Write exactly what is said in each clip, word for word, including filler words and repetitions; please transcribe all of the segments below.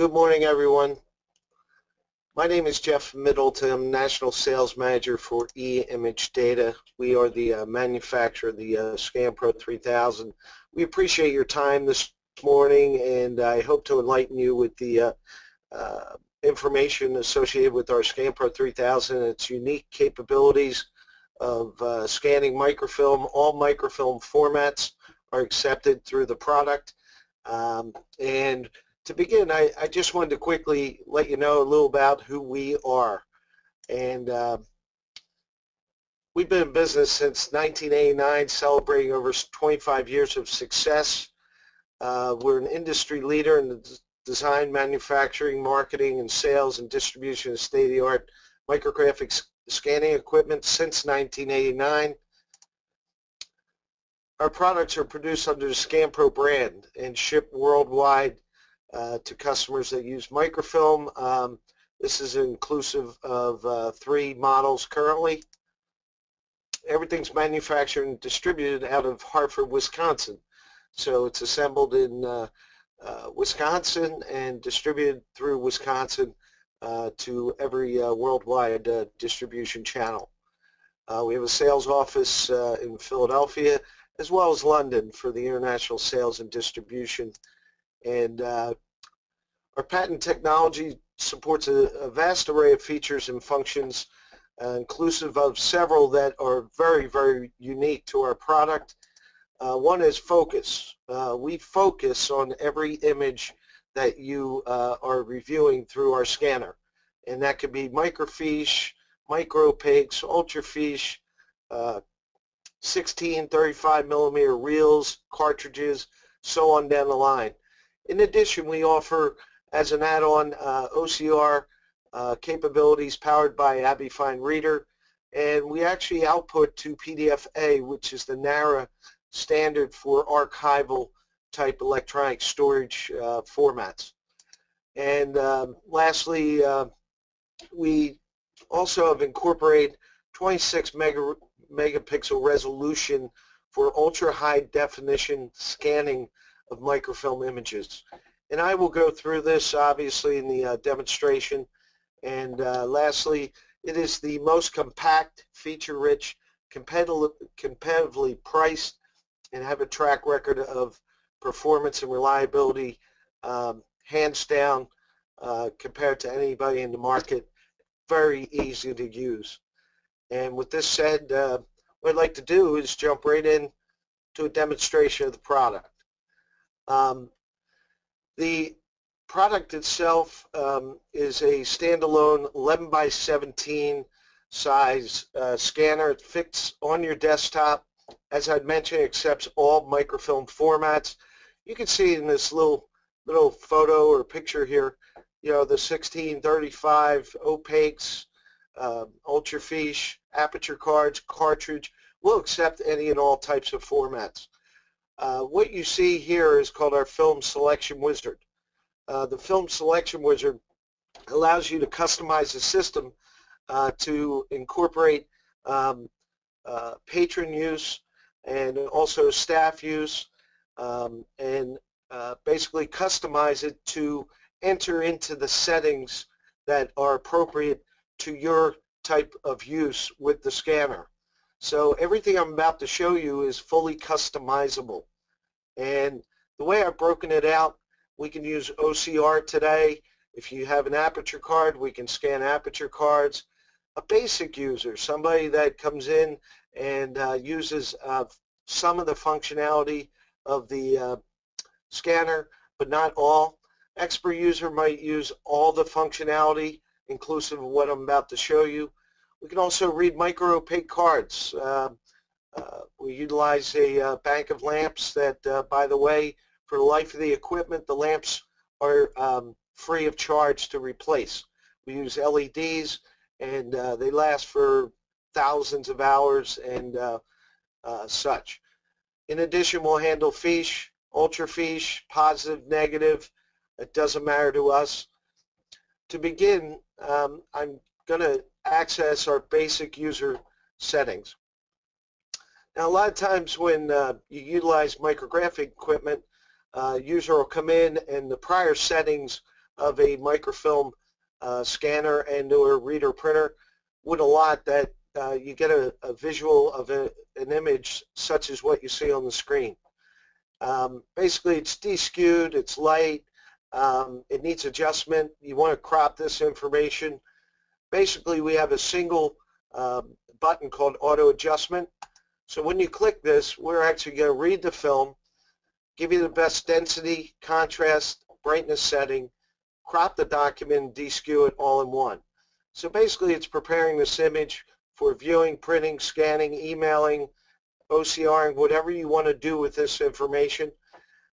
Good morning, everyone. My name is Jeff Middleton, National Sales Manager for eImageData. We are the uh, manufacturer of the uh, ScanPro three thousand. We appreciate your time this morning, and I hope to enlighten you with the uh, uh, information associated with our ScanPro three thousand and its unique capabilities of uh, scanning microfilm. All microfilm formats are accepted through the product. Um, and to begin, I, I just wanted to quickly let you know a little about who we are. And uh, we've been in business since nineteen eighty-nine, celebrating over twenty-five years of success. Uh, we're an industry leader in the design, manufacturing, marketing, and sales and distribution of state-of-the-art micrographics scanning equipment since nineteen eighty-nine. Our products are produced under the ScanPro brand and shipped worldwide uh, to customers that use microfilm. Um, this is inclusive of uh, three models currently. Everything's manufactured and distributed out of Hartford, Wisconsin. So it's assembled in uh, uh, Wisconsin and distributed through Wisconsin Uh, to every uh, worldwide uh, distribution channel. Uh, we have a sales office uh, in Philadelphia as well as London for the international sales and distribution. And uh, our patent technology supports a, a vast array of features and functions, uh, inclusive of several that are very, very unique to our product. Uh, one is focus. Uh, we focus on every image that you uh, are reviewing through our scanner. And that could be microfiche, micropics, ultrafiche, uh, sixteen, thirty-five millimeter reels, cartridges, so on down the line. In addition, we offer, as an add-on, uh, O C R uh, capabilities powered by ABBYY FineReader. And we actually output to P D F A, which is the NARA standard for archival type electronic storage uh, formats. And um, lastly, uh, we also have incorporated twenty-six megapixel resolution for ultra-high definition scanning of microfilm images. And I will go through this obviously in the uh, demonstration. And uh, lastly, it is the most compact, feature-rich, competitive, competitively priced, and have a track record of performance and reliability, um, hands down, uh, compared to anybody in the market. Very easy to use. And with this said, uh, what I'd like to do is jump right in to a demonstration of the product. Um, the product itself um, is a standalone eleven by seventeen size uh, scanner. It fits on your desktop. As I mentioned, it accepts all microfilm formats. You can see in this little little photo or picture here, you know, the sixteen, thirty-five, opaques, uh, ultrafiche, aperture cards, cartridge. We'll accept any and all types of formats. Uh, what you see here is called our Film Selection Wizard. Uh, the Film Selection Wizard allows you to customize the system uh, to incorporate um, uh, patron use and also staff use. Um, and uh, basically customize it to enter into the settings that are appropriate to your type of use with the scanner. So everything I'm about to show you is fully customizable. And the way I've broken it out, we can use O C R today. If you have an aperture card, we can scan aperture cards. A basic user, somebody that comes in and uh, uses uh, some of the functionality of the uh, scanner, but not all. Expert user might use all the functionality, inclusive of what I'm about to show you. We can also read micro-opaque cards. Uh, uh, we utilize a uh, bank of lamps that, uh, by the way, for the life of the equipment, the lamps are um, free of charge to replace. We use L E Ds, and uh, they last for thousands of hours and uh, uh, such. In addition, we'll handle fiche, ultrafiche, positive, negative. It doesn't matter to us. To begin, um, I'm going to access our basic user settings. Now, a lot of times when uh, you utilize micrographic equipment, uh, user will come in and the prior settings of a microfilm uh, scanner and or reader printer would allot that uh, you get a, a visual of a, an image such as what you see on the screen. Um, basically, it's de-skewed, it's light, um, it needs adjustment. You want to crop this information. Basically, we have a single uh, button called auto adjustment. So when you click this, we're actually going to read the film, give you the best density, contrast, brightness setting, crop the document, de-skew it all in one. So basically, it's preparing this image for viewing, printing, scanning, emailing, O C Ring, whatever you want to do with this information.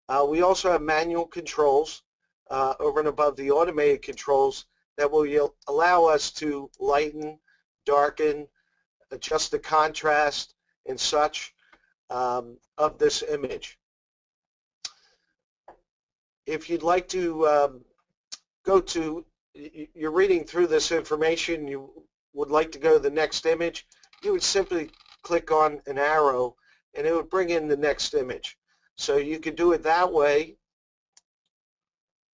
Uh, we also have manual controls uh, over and above the automated controls that will allow us to lighten, darken, adjust the contrast, and such um, of this image. If you'd like to um, go to, you're reading through this information, you would like to go to the next image, you would simply click on an arrow and it would bring in the next image. So you could do it that way,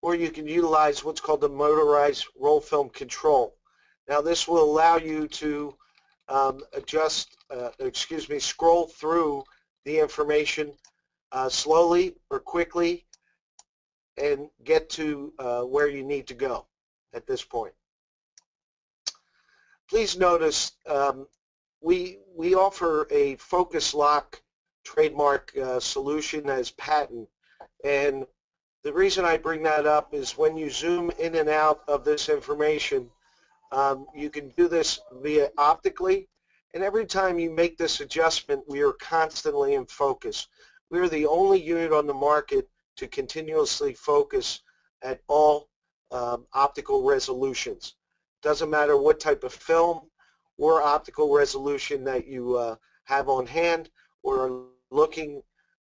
or you can utilize what's called the motorized roll film control. Now this will allow you to um, adjust, uh, excuse me, scroll through the information uh, slowly or quickly and get to uh, where you need to go at this point. Please notice um, we, we offer a FocusLock trademark uh, solution as patent, and the reason I bring that up is when you zoom in and out of this information, um, you can do this via optically, and every time you make this adjustment, we are constantly in focus. We are the only unit on the market to continuously focus at all um, optical resolutions. Doesn't matter what type of film or optical resolution that you uh, have on hand or are looking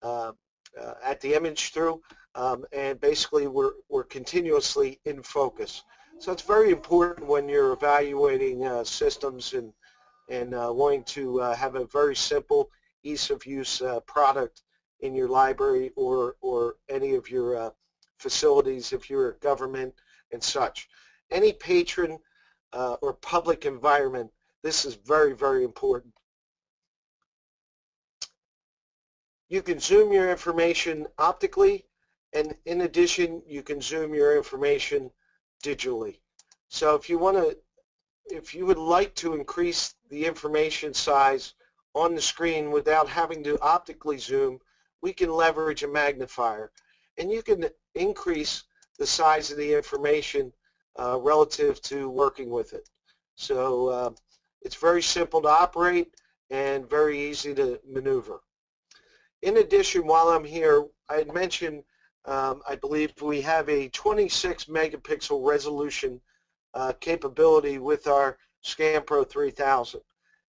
uh, uh, at the image through, um, and basically we're, we're continuously in focus. So it's very important when you're evaluating uh, systems and, and uh, wanting to uh, have a very simple ease of use uh, product in your library or, or any of your uh, facilities if you're a government and such. Any patron uh, or public environment, this is very, very important. You can zoom your information optically, and in addition, you can zoom your information digitally. So if you want to, if you would like to increase the information size on the screen without having to optically zoom, we can leverage a magnifier, and you can increase the size of the information uh, relative to working with it. So uh, it's very simple to operate and very easy to maneuver. In addition, while I'm here, I had mentioned um, I believe we have a twenty-six megapixel resolution uh, capability with our ScanPro three thousand.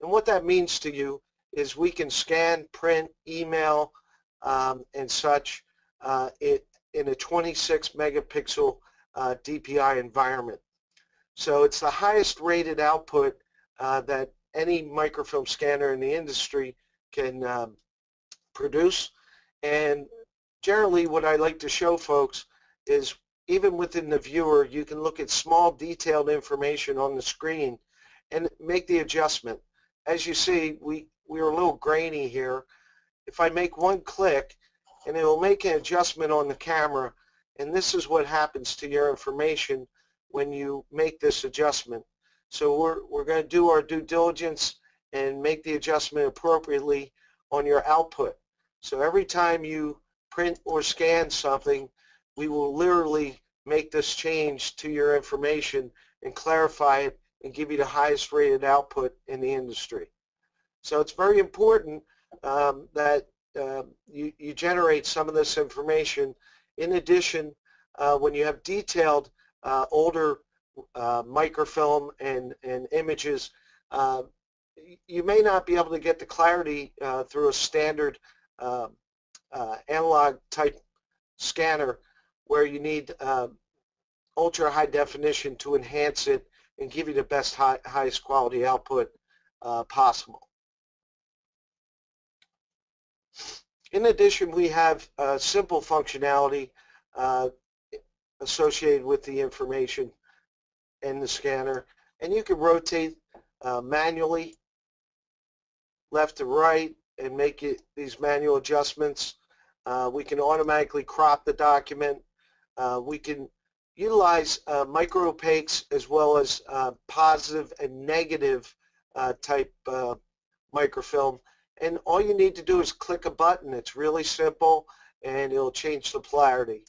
And what that means to you is we can scan, print, email, Um, and such uh, it, in a twenty-six megapixel uh, D P I environment. So it's the highest rated output uh, that any microfilm scanner in the industry can um, produce. And generally what I like to show folks is even within the viewer, you can look at small detailed information on the screen and make the adjustment. As you see, we, we are a little grainy here. If I make one click, and it will make an adjustment on the camera, and this is what happens to your information when you make this adjustment. So we're, we're going to do our due diligence and make the adjustment appropriately on your output. So every time you print or scan something, we will literally make this change to your information and clarify it and give you the highest rated output in the industry. So it's very important Um, that uh, you, you generate some of this information. In addition, uh, when you have detailed uh, older uh, microfilm and, and images, uh, you may not be able to get the clarity uh, through a standard uh, uh, analog type scanner where you need uh, ultra high definition to enhance it and give you the best high, highest quality output uh, possible. In addition, we have uh, simple functionality uh, associated with the information in the scanner. And you can rotate uh, manually left to right and make it, these manual adjustments. Uh, we can automatically crop the document. Uh, we can utilize uh, micro-opaques as well as uh, positive and negative uh, type uh, microfilm. And all you need to do is click a button. It's really simple, and it'll change the polarity.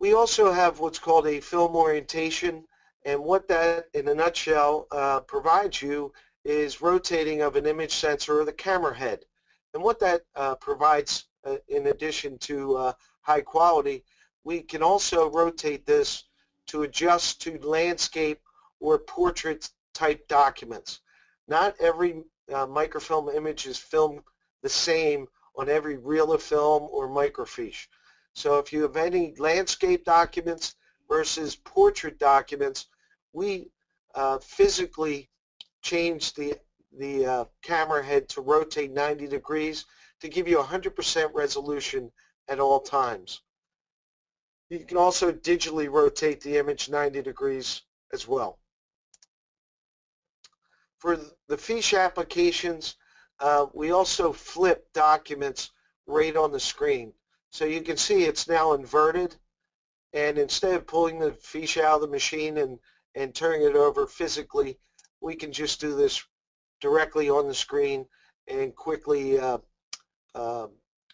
We also have what's called a film orientation, and what that, in a nutshell, uh, provides you is rotating of an image sensor or the camera head. And what that uh, provides, uh, in addition to uh, high quality, we can also rotate this to adjust to landscape or portrait type documents. Not every uh, microfilm image is filmed the same on every reel of film or microfiche. So if you have any landscape documents versus portrait documents, we uh, physically change the, the uh, camera head to rotate ninety degrees to give you one hundred percent resolution at all times. You can also digitally rotate the image ninety degrees as well. For the fiche applications, uh, we also flip documents right on the screen. So you can see it's now inverted, and instead of pulling the fiche out of the machine and, and turning it over physically, we can just do this directly on the screen and quickly uh, uh,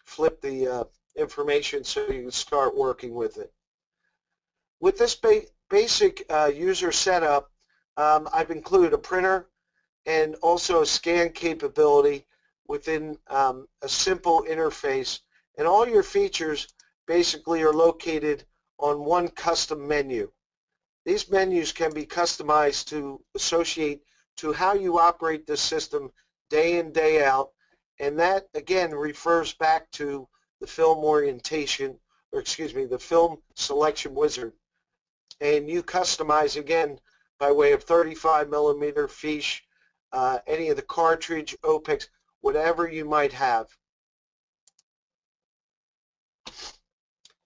flip the uh, information so you can start working with it. With this ba basic uh, user setup, um, I've included a printer and also a scan capability within um, a simple interface, and all your features basically are located on one custom menu. These menus can be customized to associate to how you operate this system day in, day out, and that again refers back to the film orientation, or excuse me, the film selection wizard. And you customize again by way of thirty-five millimeter fiche, uh, any of the cartridge, O P E X, whatever you might have.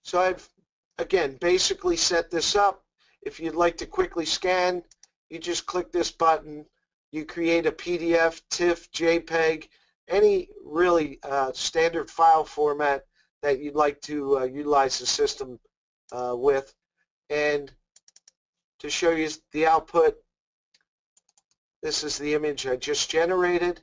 So I've again basically set this up. If you'd like to quickly scan, you just click this button. You create a P D F, TIFF, JPEG, any really uh, standard file format that you'd like to uh, utilize the system uh, with. And to show you the output, this is the image I just generated,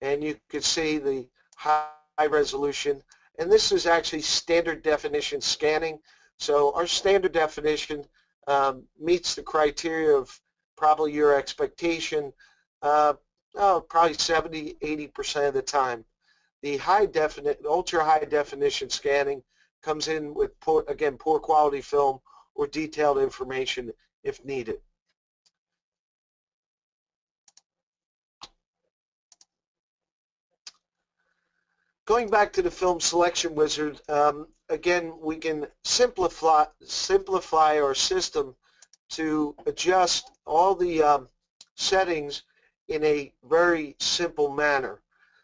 and you can see the high resolution. And this is actually standard definition scanning. So our standard definition Um, meets the criteria of probably your expectation uh, oh, probably seventy, eighty percent of the time. The high definite, ultra high definition scanning comes in with, poor, again, poor quality film or detailed information if needed. Going back to the film selection wizard, um, again, we can simplify, simplify our system to adjust all the um, settings in a very simple manner.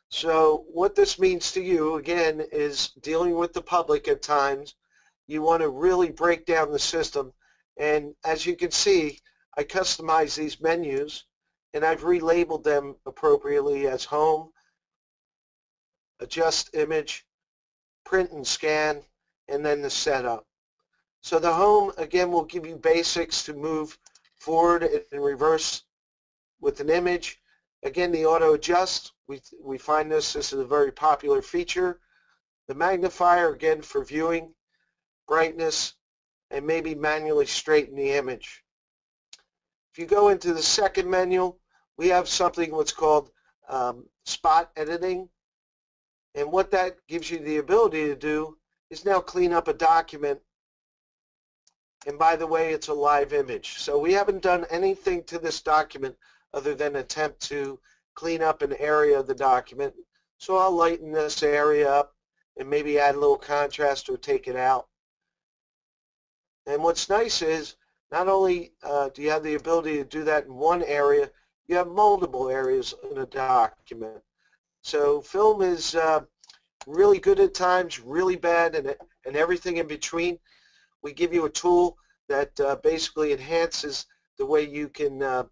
So what this means to you, again, is dealing with the public at times. You want to really break down the system. And as you can see, I customize these menus, and I've relabeled them appropriately as home, adjust image, print and scan, and then the setup. So the home, again, will give you basics to move forward and reverse with an image. Again, the auto adjust, we, we find this, this is a very popular feature. The magnifier, again, for viewing, brightness, and maybe manually straighten the image. If you go into the second menu, we have something what's called um, spot editing. And what that gives you the ability to do is now clean up a document. And by the way, it's a live image. So we haven't done anything to this document other than attempt to clean up an area of the document. So I'll lighten this area up and maybe add a little contrast or take it out. And what's nice is not only uh, do you have the ability to do that in one area, you have multiple areas in a document. So film is uh, really good at times, really bad, and, and everything in between. we give you a tool that uh, basically enhances the way you can uh,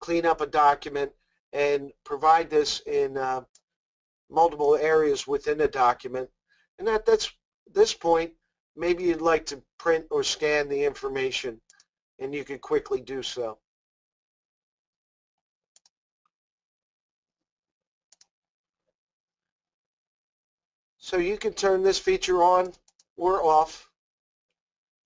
clean up a document and provide this in uh, multiple areas within the document. And at that's, this point, maybe you'd like to print or scan the information, and you can quickly do so. So you can turn this feature on or off.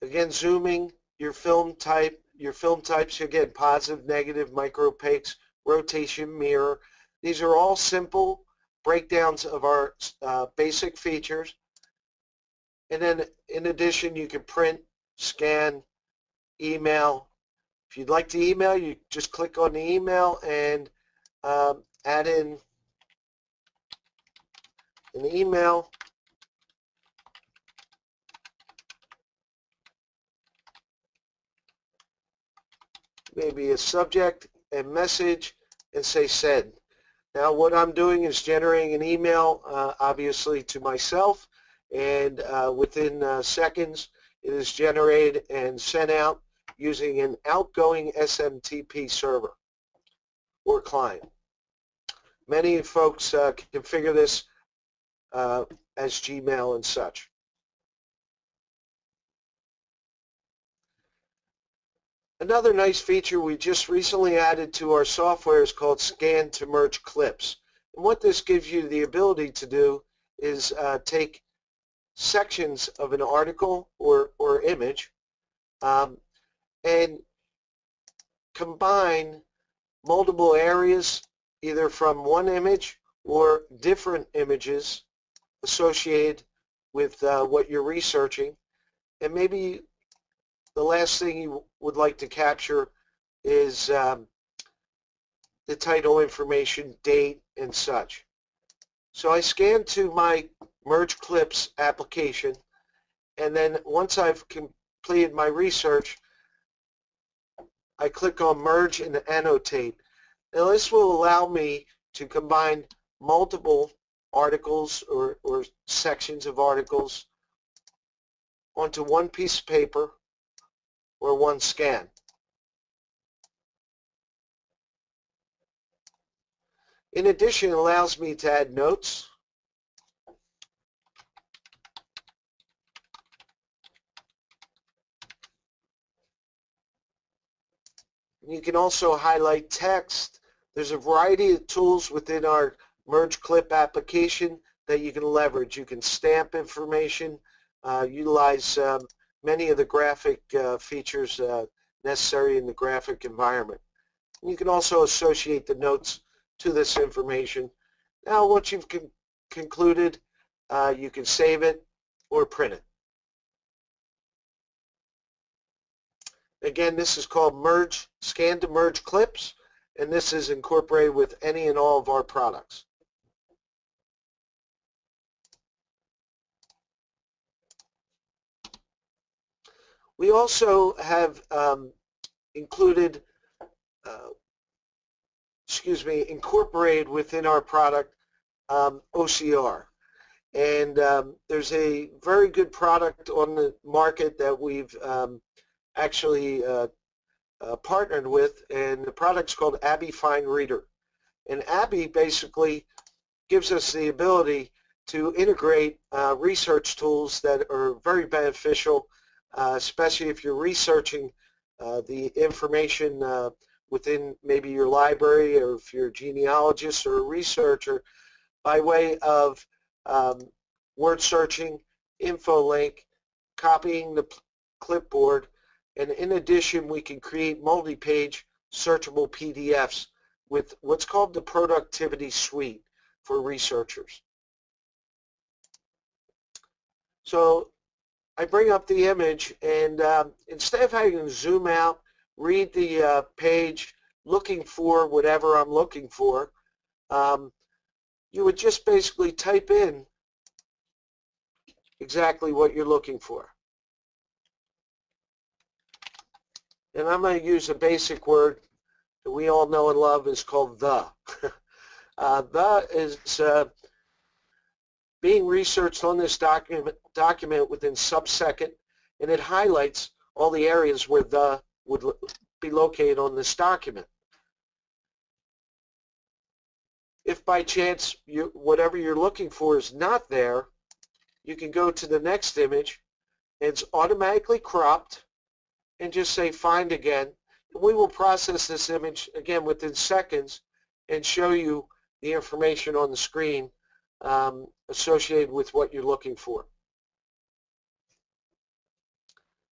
Again, zooming, your film type, your film types, again, positive, negative, micro-opaques, rotation, mirror. These are all simple breakdowns of our uh, basic features. And then, in addition, you can print, scan, email. If you'd like to email, you just click on the email and um, add in an email. Maybe a subject and message, and say send. Now what I'm doing is generating an email uh, obviously to myself, and uh, within uh, seconds it is generated and sent out using an outgoing S M T P server or client. Many folks uh, can configure this uh, as Gmail and such. Another nice feature we just recently added to our software is called Scan to Merge Clips. And what this gives you the ability to do is uh, take sections of an article or, or image um, and combine multiple areas, either from one image or different images associated with uh, what you're researching. And maybe the last thing you would like to capture is um, the title information, date, and such. So I scan to my Merge Clips application, and then once I've completed my research, I click on Merge and Annotate. Now this will allow me to combine multiple articles or, or sections of articles onto one piece of paper or one scan. In addition, it allows me to add notes, and you can also highlight text. There's a variety of tools within our Merge Clip application that you can leverage. You can stamp information, uh, utilize um, many of the graphic uh, features uh, necessary in the graphic environment. And you can also associate the notes to this information. Now once you've con concluded, uh, you can save it or print it. Again, this is called Merge, Scan to Merge Clips, and this is incorporated with any and all of our products. We also have um, included, uh, excuse me, incorporated within our product um, O C R. And um, there's a very good product on the market that we've um, actually uh, uh, partnered with, and the product's called ABBYY FineReader. And ABBYY basically gives us the ability to integrate uh, research tools that are very beneficial, Uh, especially if you're researching uh, the information uh, within maybe your library, or if you're a genealogist or a researcher, by way of um, word searching, InfoLink, copying the clipboard, and in addition we can create multi-page searchable P D Fs with what's called the productivity suite for researchers. So I bring up the image, and um, instead of having to zoom out, read the uh, page, looking for whatever I'm looking for, um, you would just basically type in exactly what you're looking for. And I'm going to use a basic word that we all know and love, is called the. uh, the is uh, being researched on this document, document within sub-second, and it highlights all the areas where the would be located on this document. If by chance you, whatever you're looking for is not there, you can go to the next image and it's automatically cropped and just say find again. We will process this image again within seconds and show you the information on the screen um, associated with what you're looking for.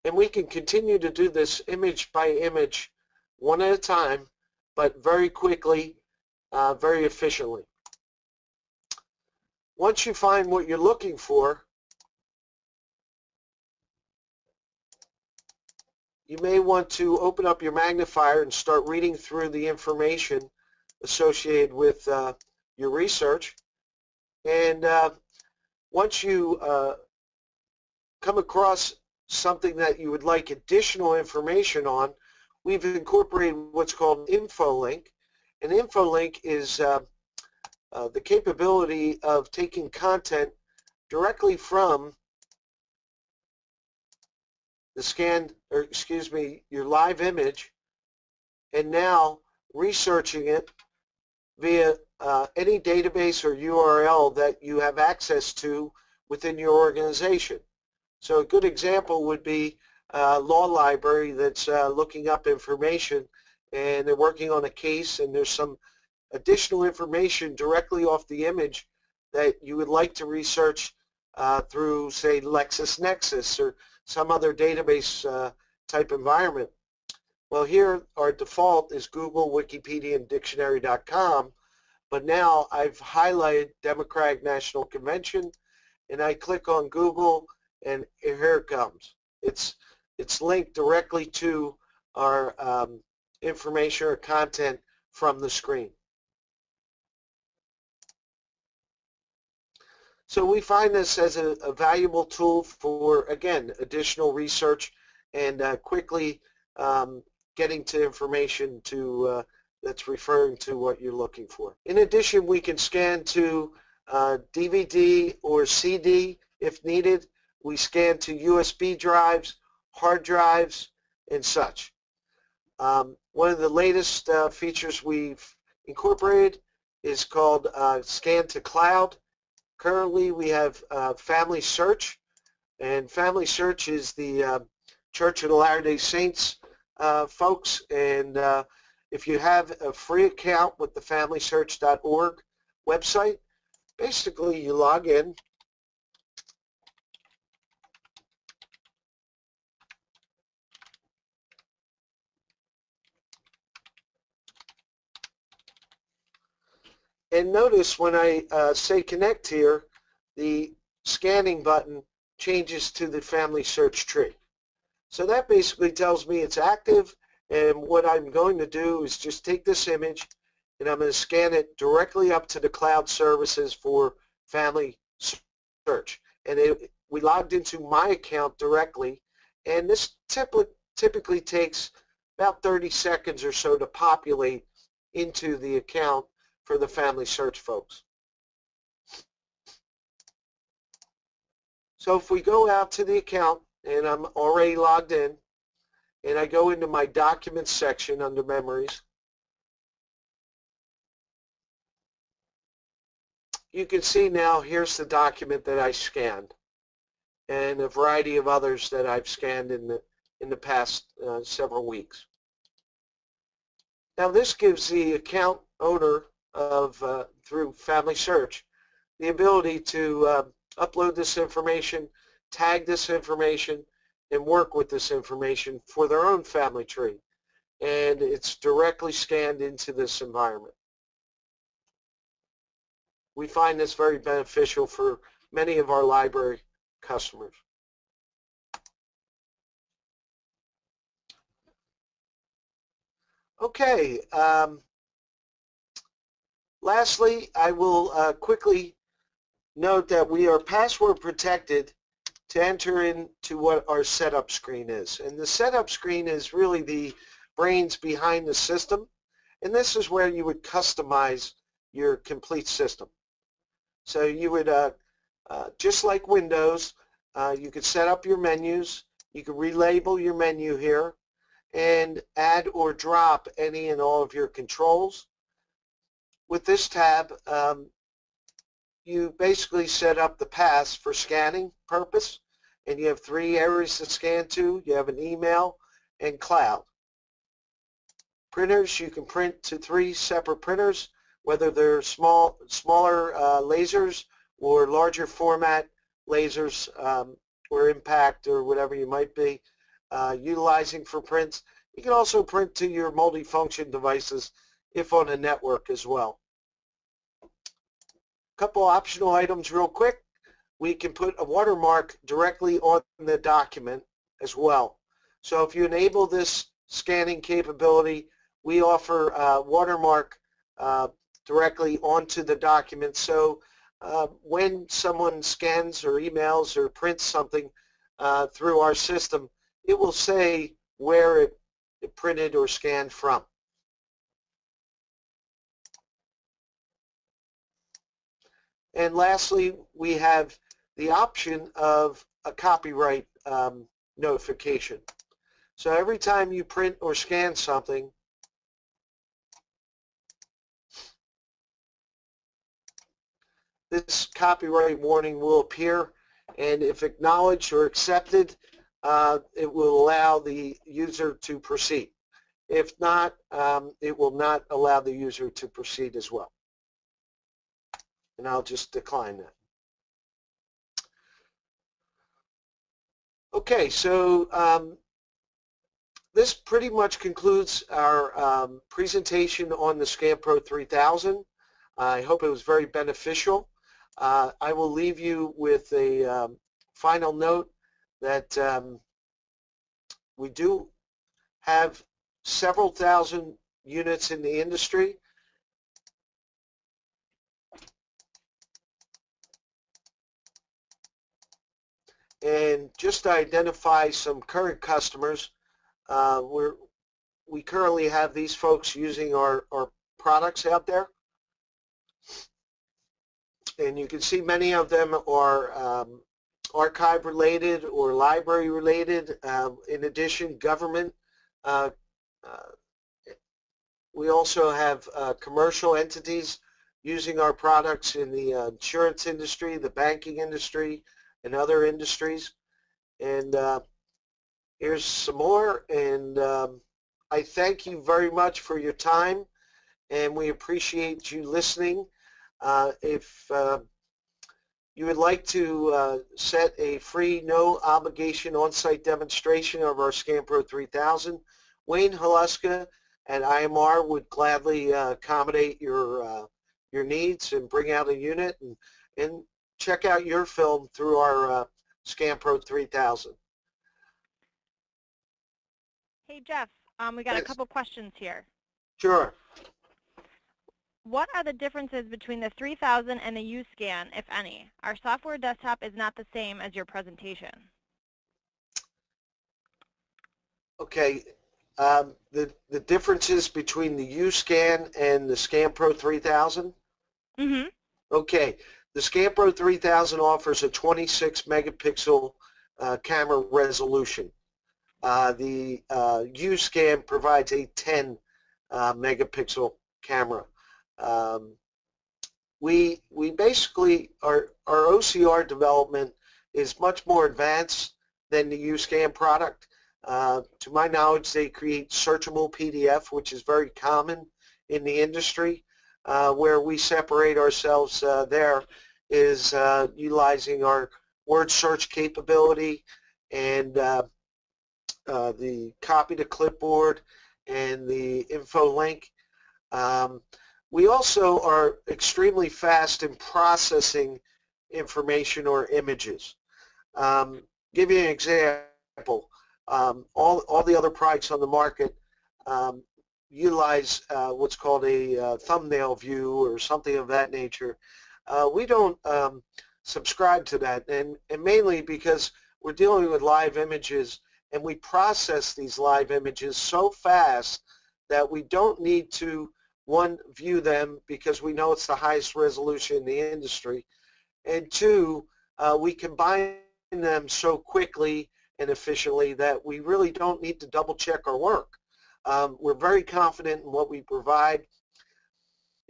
And we can continue to do this image by image, one at a time, but very quickly, uh, very efficiently. Once you find what you're looking for, you may want to open up your magnifier and start reading through the information associated with uh, your research. And uh, once you uh, come across something that you would like additional information on, we've incorporated what's called InfoLink. And InfoLink is uh, uh, the capability of taking content directly from the scan, or excuse me, your live image, and now researching it via uh, any database or U R L that you have access to within your organization. So a good example would be a law library that's uh, looking up information and they're working on a case and there's some additional information directly off the image that you would like to research uh, through, say, LexisNexis or some other database uh, type environment. Well, here our default is Google, Wikipedia, and dictionary dot com, but now I've highlighted Democratic National Convention and I click on Google, and here it comes. It's, it's linked directly to our um, information or content from the screen. So we find this as a, a valuable tool for, again, additional research and uh, quickly um, getting to information to, uh, that's referring to what you're looking for. In addition, we can scan to uh, D V D or C D if needed. We scan to U S B drives, hard drives, and such. Um, one of the latest uh, features we've incorporated is called uh, Scan to Cloud. Currently, we have uh, Family Search, and Family Search is the uh, Church of the Latter-day Saints uh, folks, and uh, if you have a free account with the Family Search dot org website, basically you log in, and notice when I uh, say connect here, the scanning button changes to the Family Search tree. So that basically tells me it's active, and what I'm going to do is just take this image and I'm going to scan it directly up to the cloud services for Family Search. And it, we logged into my account directly, and this typically, typically takes about thirty seconds or so to populate into the account for the Family Search folks. So if we go out to the account, and I'm already logged in, and I go into my Documents section under Memories, you can see now here's the document that I scanned, and a variety of others that I've scanned in the, in the past uh, several weeks. Now this gives the account owner of uh, through Family Search the ability to uh, upload this information, tag this information, and work with this information for their own family tree, and it's directly scanned into this environment. We find this very beneficial for many of our library customers. Okay. Um, Lastly, I will uh, quickly note that we are password protected to enter into what our setup screen is. And the setup screen is really the brains behind the system. And this is where you would customize your complete system. So you would, uh, uh, just like Windows, uh, you could set up your menus, You can relabel your menu here and add or drop any and all of your controls. With this tab, um, you basically set up the paths for scanning purpose, and you have three areas to scan to. You have an email and cloud. Printers, you can print to three separate printers, whether they're small, smaller uh, lasers or larger format lasers um, or impact or whatever you might be uh, utilizing for prints. You can also print to your multifunction devices if on a network as well. A couple optional items real quick. We can put a watermark directly on the document as well. So if you enable this scanning capability, we offer a watermark uh, directly onto the document. So uh, when someone scans or emails or prints something uh, through our system, it will say where it, it printed or scanned from. And lastly, we have the option of a copyright um, notification. So every time you print or scan something, this copyright warning will appear, and if acknowledged or accepted, uh, it will allow the user to proceed. If not, um, it will not allow the user to proceed as well. And I'll just decline that. Okay, so um, this pretty much concludes our um, presentation on the ScanPro three thousand. I hope it was very beneficial. Uh, I will leave you with a um, final note that um, we do have several thousand units in the industry. And just to identify some current customers, uh, we're, we currently have these folks using our, our products out there. And you can see many of them are um, archive related or library related. Um, in addition, government. Uh, uh, we also have uh, commercial entities using our products in the uh, insurance industry, the banking industry, and other industries. And uh, here's some more, and um, I thank you very much for your time, and we appreciate you listening. Uh, if uh, you would like to uh, set a free, no obligation on-site demonstration of our ScanPro three thousand, Wayne Haluska at I M R would gladly uh, accommodate your uh, your needs and bring out a unit and, and check out your film through our uh, ScanPro three thousand. Hey Jeff, um, we got yes. a couple questions here. Sure. What are the differences between the three thousand and the U-Scan, if any? Our software desktop is not the same as your presentation. Okay, um, the, the differences between the U-Scan and the ScanPro three thousand? Mm-hmm. Okay. The ScanPro three thousand offers a twenty-six megapixel uh, camera resolution. Uh, the uh, U-Scan provides a ten uh, megapixel camera. Um, we we basically, our, our O C R development is much more advanced than the U-Scan product. Uh, to my knowledge, they create searchable P D F, which is very common in the industry. Uh, where we separate ourselves uh, there is uh, utilizing our word search capability and uh, uh, the copy to clipboard and the InfoLink. Um, we also are extremely fast in processing information or images. Um, give you an example. Um, all, all the other products on the market um, utilize uh, what's called a uh, thumbnail view or something of that nature. Uh, we don't um, subscribe to that, and, and mainly because we're dealing with live images, and we process these live images so fast that we don't need to, one, view them because we know it's the highest resolution in the industry, and two, uh, we combine them so quickly and efficiently that we really don't need to double check our work. Um, we're very confident in what we provide.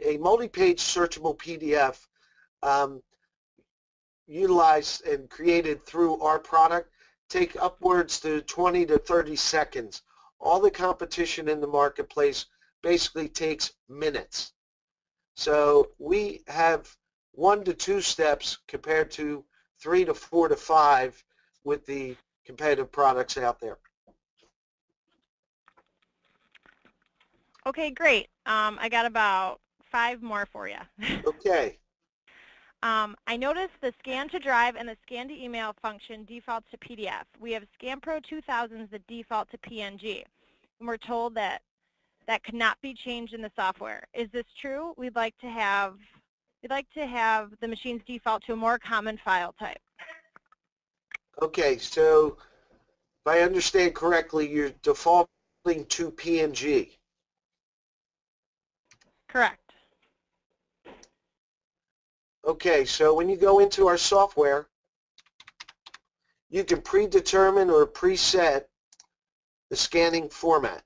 A multi-page searchable P D F um, utilized and created through our product take upwards to twenty to thirty seconds. All the competition in the marketplace basically takes minutes. So we have one to two steps compared to three to four to five with the competitive products out there. Okay, great. Um, I got about five more for you. Okay. Um, I noticed the scan to drive and the scan to email function defaults to P D F. We have ScanPro two thousands that default to P N G, and we're told that that could not be changed in the software. Is this true? We'd like to have we'd like to have the machines default to a more common file type. Okay, so if I understand correctly, you're defaulting to P N G. Correct. Okay, so when you go into our software, you can predetermine or preset the scanning format.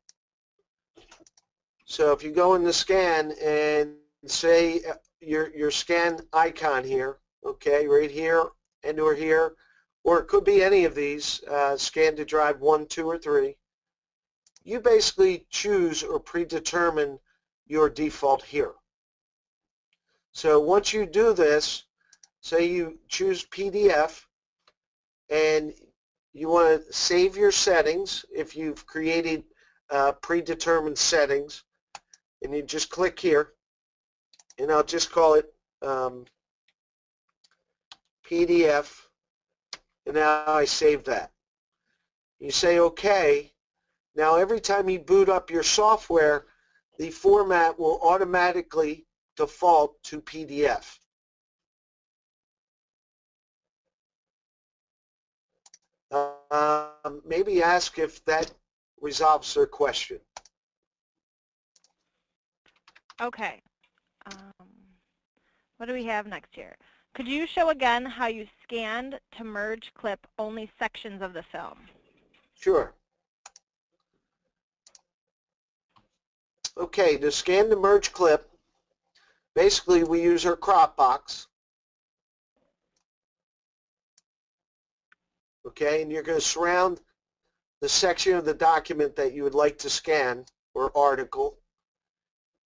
So if you go in the scan and say your your scan icon here, okay, right here and or here, or it could be any of these, uh, scan to drive one, two, or three, you basically choose or predetermine your default here. So once you do this, say you choose P D F and you want to save your settings if you've created uh, predetermined settings, and you just click here, and I'll just call it um, P D F, and now I save that. You say OK. Now every time you boot up your software, the format will automatically default to P D F. Um, maybe ask if that resolves their question. Okay. Um, what do we have next here? Could you show again how you scanned to merge clip only sections of the film? Sure. Okay, to scan to merge clip, basically, we use our crop box, okay, and you're going to surround the section of the document that you would like to scan or article,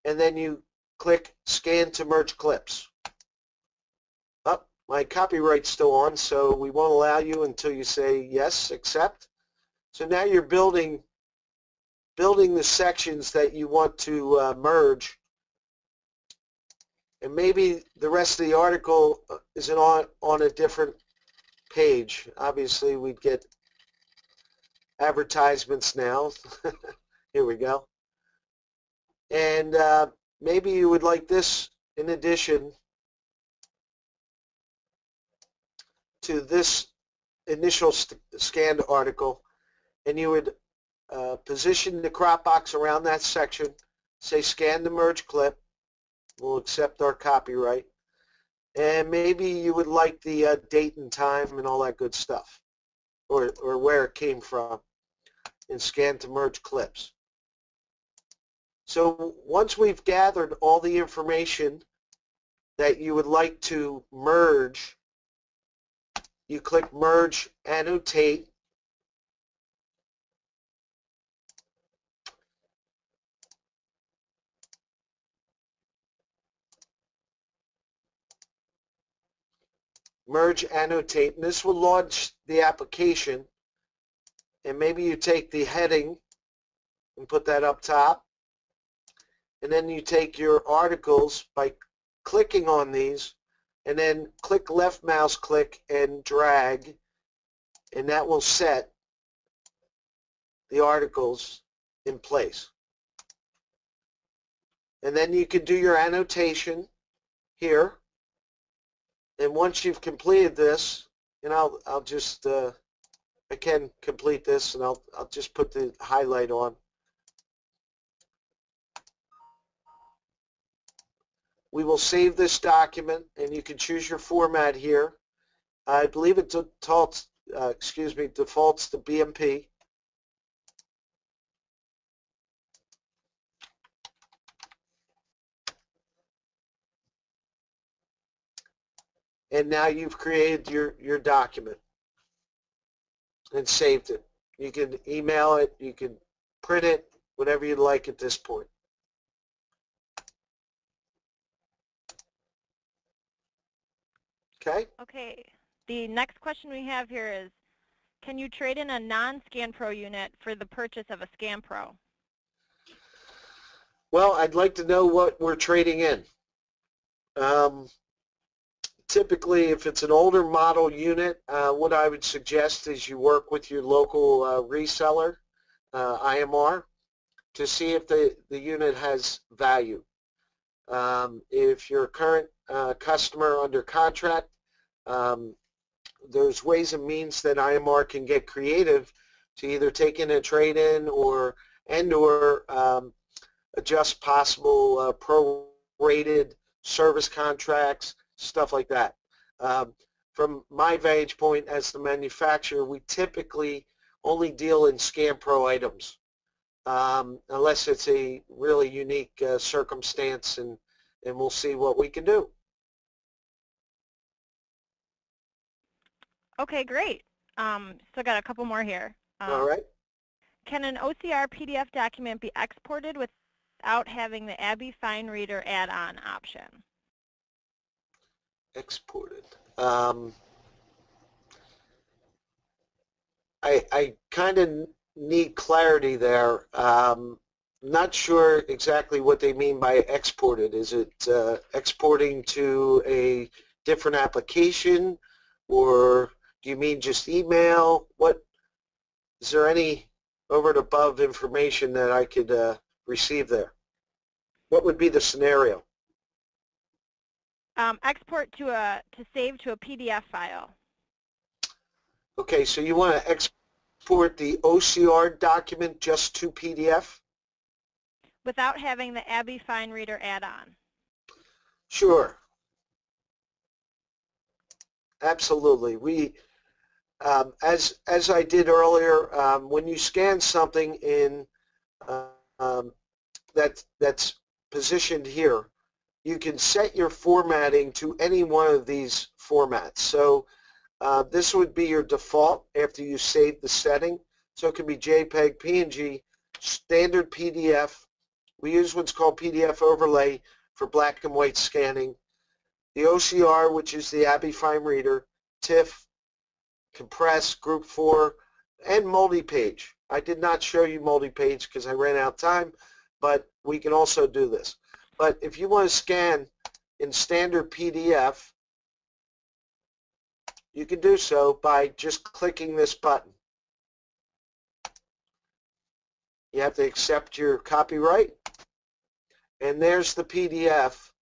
and then you click Scan to Merge Clips. Oh, my copyright's still on, so we won't allow you until you say yes, accept. So now you're building, building the sections that you want to uh, merge. And maybe the rest of the article is on, on a different page. Obviously, we'd get advertisements now. Here we go. And uh, maybe you would like this in addition to this initial scanned article. And you would uh, position the crop box around that section, say scan the merge clip. We'll accept our copyright, and maybe you would like the uh, date and time and all that good stuff, or or where it came from, and scan to merge clips. So once we've gathered all the information that you would like to merge, you click merge annotate, merge annotate, and this will launch the application, and maybe you take the heading and put that up top, and then you take your articles by clicking on these and then click left mouse click and drag, and that will set the articles in place. And then you can do your annotation here. And once you've completed this, and I'll I'll just uh, I can complete this, and I'll I'll just put the highlight on. We will save this document, and you can choose your format here. I believe it defaults uh, excuse me, defaults to B M P. And now you've created your, your document and saved it. You can email it, you can print it, whatever you'd like at this point. Okay? Okay. The next question we have here is, can you trade in a non-ScanPro unit for the purchase of a ScanPro? Well, I'd like to know what we're trading in. Um, Typically, if it's an older model unit, uh, what I would suggest is you work with your local uh, reseller, uh, I M R, to see if the, the unit has value. Um, if you're a current uh, customer under contract, um, there's ways and means that I M R can get creative to either take in a trade-in or and or um, adjust possible uh, prorated service contracts, stuff like that. Um, from my vantage point as the manufacturer, we typically only deal in ScanPro items, um, unless it's a really unique uh, circumstance, and, and we'll see what we can do. Okay, great. Um, still got a couple more here. Um, All right. Can an O C R P D F document be exported without having the ABBYY FineReader add-on option? Exported. Um, I, I kind of need clarity there. Um, not sure exactly what they mean by exported. Is it uh, exporting to a different application, or do you mean just email? What is there any over and above information that I could uh, receive there? What would be the scenario? Um, export to a to save to a P D F file. Okay, so you want to export the O C R document just to P D F? Without having the ABBYY FineReader add-on. Sure. Absolutely. We, um, as as I did earlier, um, when you scan something in uh, um, that that's positioned here, you can set your formatting to any one of these formats. So uh, this would be your default after you save the setting. So it can be JPEG, P N G, standard P D F. We use what's called P D F overlay for black and white scanning. The O C R, which is the ABBYY FineReader, TIFF, compress, group four, and multi-page. I did not show you multi-page because I ran out of time, but we can also do this. But if you want to scan in standard P D F, you can do so by just clicking this button. You have to accept your copyright, and there's the P D F.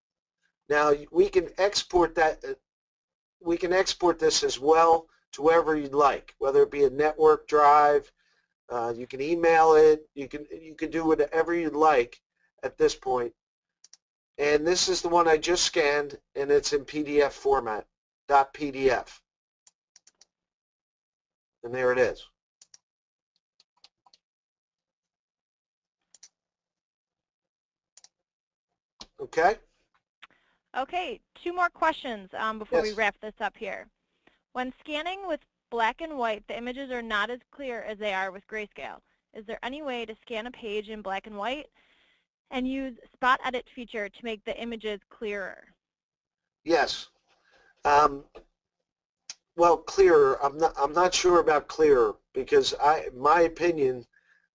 Now we can export that. We can export this as well to wherever you'd like, whether it be a network drive. Uh, you can email it. You can you can do whatever you'd like at this point. And this is the one I just scanned, and it's in P D F format, .pdf. And there it is. Okay? Okay, two more questions um, before yes. we wrap this up here. When scanning with black and white, the images are not as clear as they are with grayscale. Is there any way to scan a page in black and white and use spot edit feature to make the images clearer? Yes. Um, well, clearer. I'm not. I'm not sure about clearer because I, my opinion,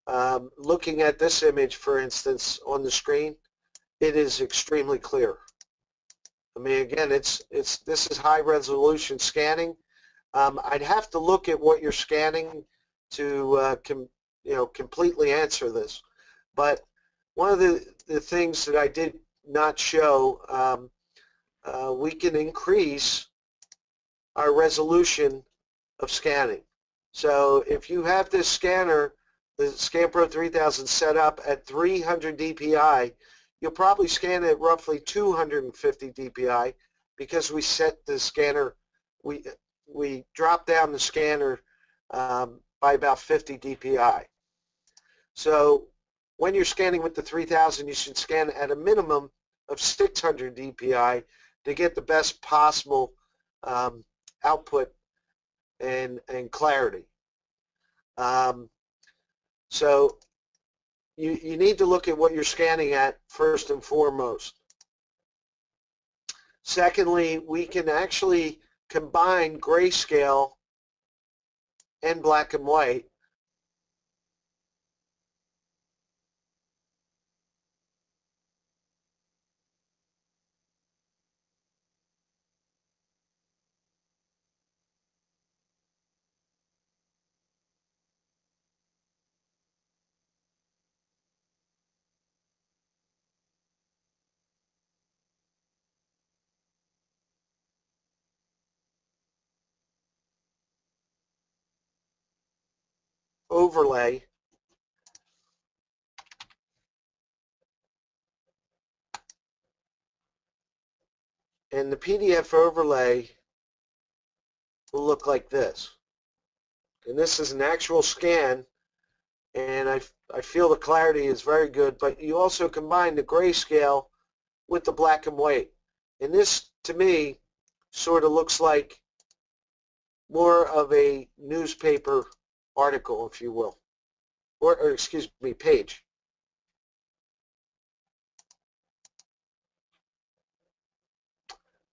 um, looking at this image, for instance, on the screen, it is extremely clear. I mean, again, it's it's this is high resolution scanning. Um, I'd have to look at what you're scanning to uh, com, you know completely answer this, but. One of the, the things that I did not show, um, uh, we can increase our resolution of scanning. So if you have this scanner, the ScanPro three thousand set up at three hundred D P I, you'll probably scan at roughly two hundred fifty D P I because we set the scanner, we we drop down the scanner um, by about fifty D P I. So when you're scanning with the three thousand, you should scan at a minimum of six hundred D P I to get the best possible um, output and, and clarity. Um, so you, you need to look at what you're scanning at first and foremost. Secondly, we can actually combine grayscale and black and white. Overlay and the P D F overlay will look like this, and this is an actual scan, and I, I feel the clarity is very good, but you also combine the grayscale with the black and white, and this to me sort of looks like more of a newspaper article, if you will, or, or excuse me, page.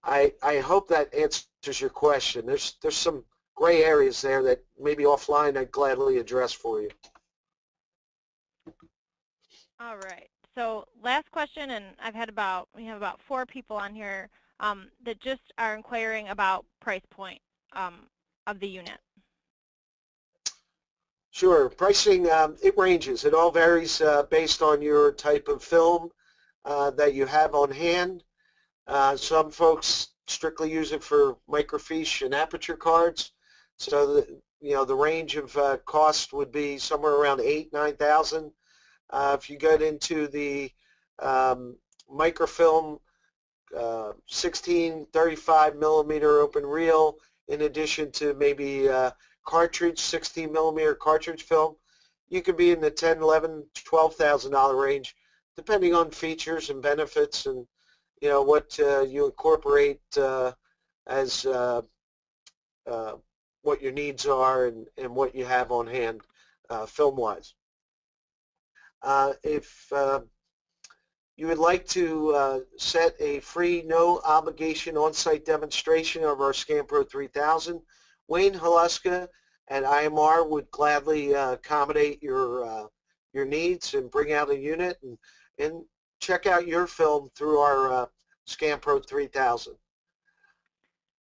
I I hope that answers your question. There's there's some gray areas there that maybe offline I'd gladly address for you. All right. So last question, and I've had about we have about four people on here um, that just are inquiring about price point um, of the unit. Sure. Pricing, um, it ranges. It all varies uh, based on your type of film uh, that you have on hand. Uh, some folks strictly use it for microfiche and aperture cards. So, the, you know, the range of uh, cost would be somewhere around eight thousand, nine thousand. Uh, if you get into the um, microfilm uh, sixteen, thirty-five millimeter open reel, in addition to maybe uh, cartridge, sixteen millimeter cartridge film, you could be in the ten, eleven, twelve thousand dollar range, depending on features and benefits, and you know what uh, you incorporate uh, as uh, uh, what your needs are and and what you have on hand, uh, film-wise. Uh, if uh, you would like to uh, set a free, no obligation on-site demonstration of our ScanPro three thousand. Wayne Haluska at I M R would gladly uh, accommodate your uh, your needs and bring out a unit and, and check out your film through our uh, ScanPro three thousand.